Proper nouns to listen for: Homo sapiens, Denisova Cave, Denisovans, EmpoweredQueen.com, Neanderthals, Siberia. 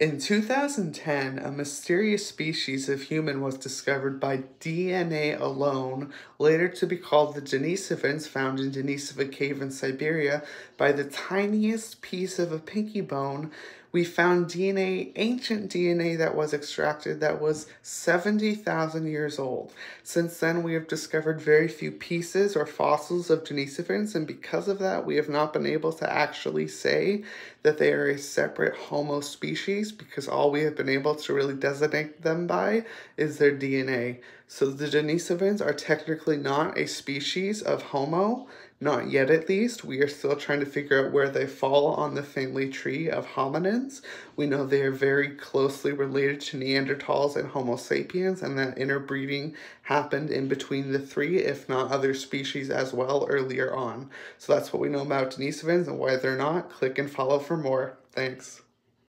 In 2010, a mysterious species of human was discovered by DNA alone, later to be called the Denisovans, found in Denisova Cave in Siberia. By the tiniest piece of a pinky bone, we found DNA, ancient DNA that was extracted that was 70,000 years old. Since then, we have discovered very few pieces or fossils of Denisovans, and because of that, we have not been able to actually say that they are a separate Homo species, because all we have been able to really designate them by is their DNA. So the Denisovans are technically not a species of Homo, not yet at least. We are still trying to figure out where they fall on the family tree of hominids. We know they are very closely related to Neanderthals and Homo sapiens, and that interbreeding happened in between the three, if not other species as well, earlier on. So that's what we know about Denisovans and why they're not. Click and follow for more. Thanks.